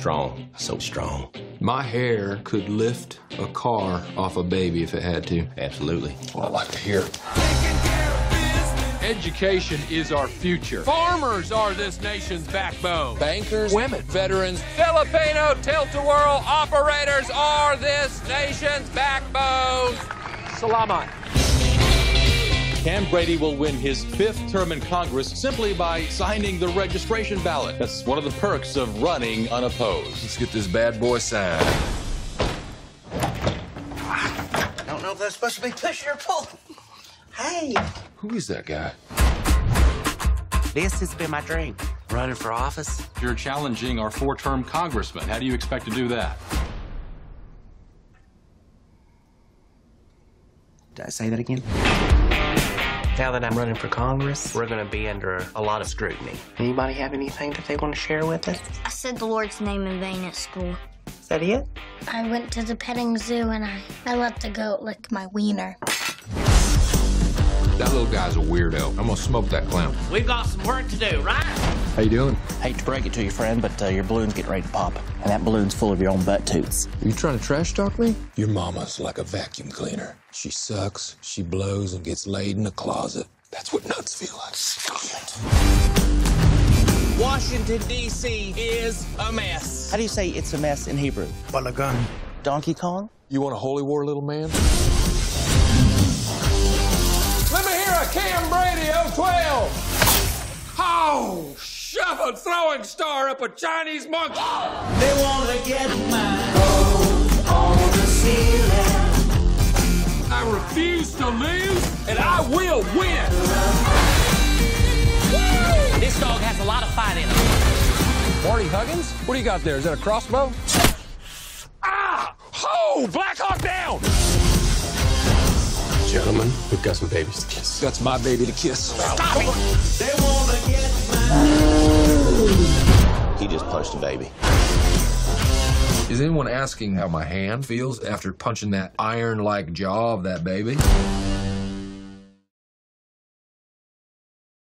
strong, so strong. My hair could lift a car off a baby if it had to. Absolutely. Well, I like to hear. Education is our future. Farmers are this nation's backbone. Bankers, women, veterans, Filipino tilt-a-whirl operators are this nation's backbone. Salamat. Cam Brady will win his 5th term in Congress simply by signing the registration ballot. That's one of the perks of running unopposed. Let's get this bad boy signed. I don't know if that's supposed to be pushing or pulling. Hey. Who is that guy? This has been my dream, running for office. You're challenging our 4-term congressman. How do you expect to do that? Did I say that again? Now that I'm running for Congress, we're going to be under a lot of scrutiny. Anybody have anything that they want to share with us? I said the Lord's name in vain at school. Is that it? I went to the petting zoo and I let the goat lick my wiener. That little guy's a weirdo. I'm going to smoke that clown. We've got some work to do, right? How you doing? Hate to break it to you, friend, but your balloon's getting ready to pop. And that balloon's full of your own butt toots. Are you trying to trash talk me? Your mama's like a vacuum cleaner. She sucks, she blows, and gets laid in a closet. That's what nuts feel like. Shit. Washington, D.C. is a mess. How do you say it's a mess in Hebrew? Balagan. Donkey Kong? You want a holy war, little man? Let me hear a Cam Brady 0-12. Oh, shove a throwing star up a Chinese monkey. They want to get my gold on the ceiling. I refuse to lose, and I will win. Woo! This dog has a lot of fight in him. Marty Huggins? What do you got there? Is that a crossbow? Ah! Ho! Black Hawk down! Gentlemen, we've got some babies to kiss. That's my baby to kiss. Stop it! They wanna get my... He just punched a baby. Is anyone asking how my hand feels after punching that iron-like jaw of that baby?